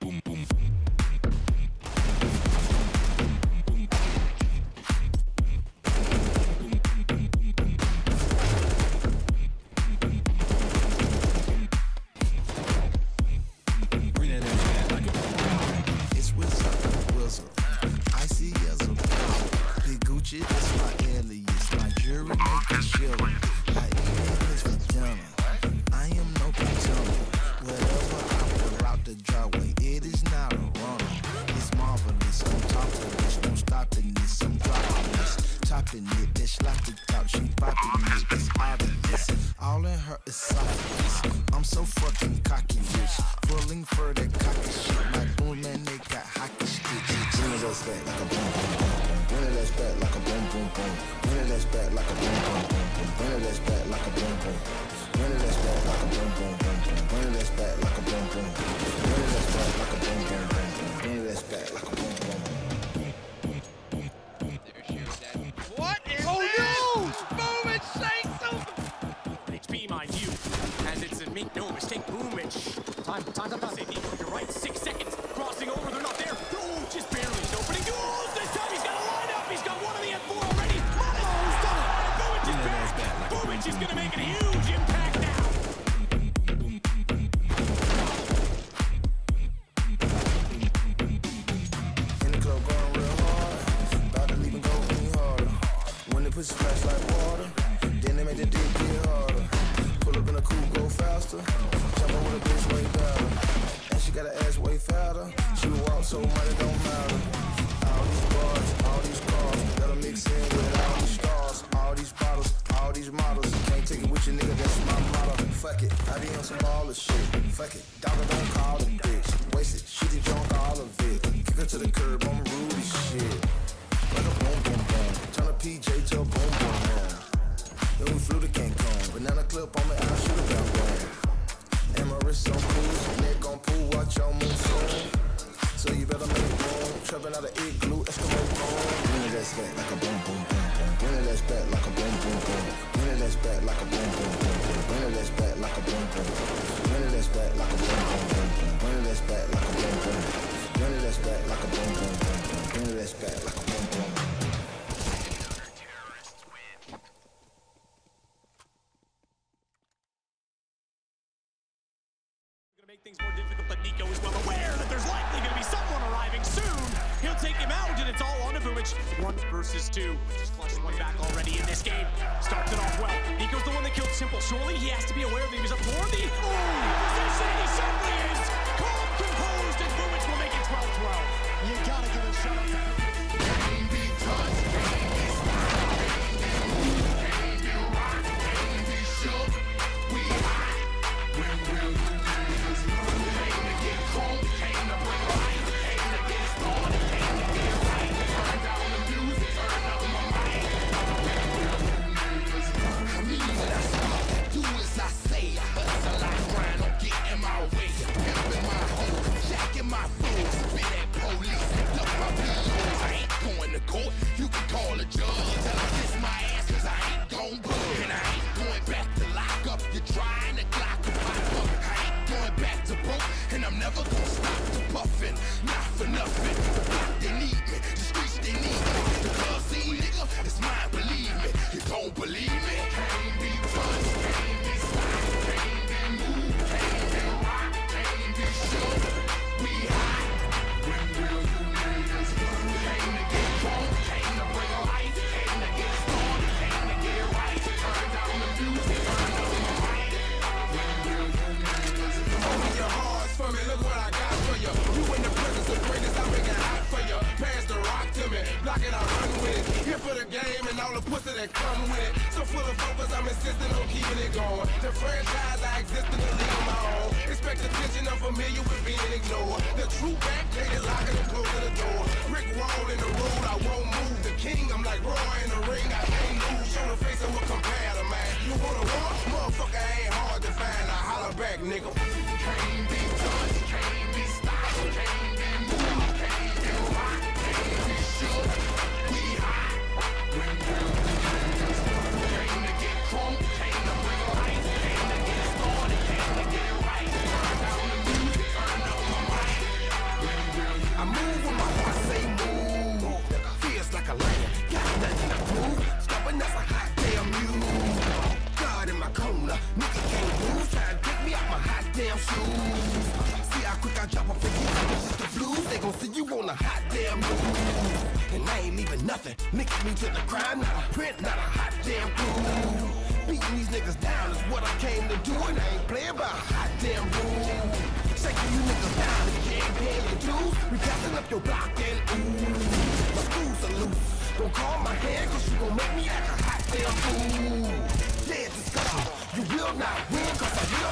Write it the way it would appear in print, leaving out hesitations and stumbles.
boom, boom, boom. Things more difficult, but Nico is well aware that there's likely going to be someone arriving soon. He'll take him out, and it's all on Vujic. 1 versus 2. Just clutched one back already in this game. Starts it off well. Nico's the one that killed Simple. Surely he has to be aware that he was up for the... Ooh! Position! He certainly is! Calm, composed, and Vujic will make it 12-12. You gotta give it a shot. You can call a judge, tell her kiss my ass, cause I ain't gon' budge. And I ain't going back to lock up, you're trying to clock a pop up. I ain't going back to broke, and I'm never gon' stop the puffin', not for nothing. The block they need me, the streets they need me. The club scene, nigga, it's mine, believe me. You don't believe me? Can't be touched, can't be stopped, can't be moved, can't be rocked, can't be shook. We hot, when will you need us? Came to get drunk, came to bring life, came to get started, came to get right. Turn down the music, turn up the mic. When will you need us? Open your hearts for me, look what I got for you. You in the presence of greatness, I make it hot for you. Pass the rock to me, block it, I run with it. Here for the game and all the pussy that come with it. So full of focus, I'm insisting on keeping it going. The franchise, I exist in the league on my own. Expect attention, I'm familiar with being ignored. The true backdated, locking and closing the door. Rick Wall in the road, I won't move. The king, I'm like Roy in the ring, I can't lose. Show the face, I will compare to man. You wanna war? Motherfucker, I ain't hard to find. I holler back, nigga. Can't be touched, can't be stopped, can't be moved, can't be rocked, can't be shook. damn shoes. See how quick I drop off the keys, it's just the blues. They gon' see you on a hot damn move. And I ain't leaving nothing, linking me to the crime. Not a print, not a hot damn crew. Beating these niggas down is what I came to do, and I ain't playing by a hot damn rule. Shaking you niggas down if you ain't paying your dues. We passing up your block and ooh, my screws are loose. Don't call my hand, cause you gon' make me act a hot damn fool. Dead to scar, you will not win, cause I will.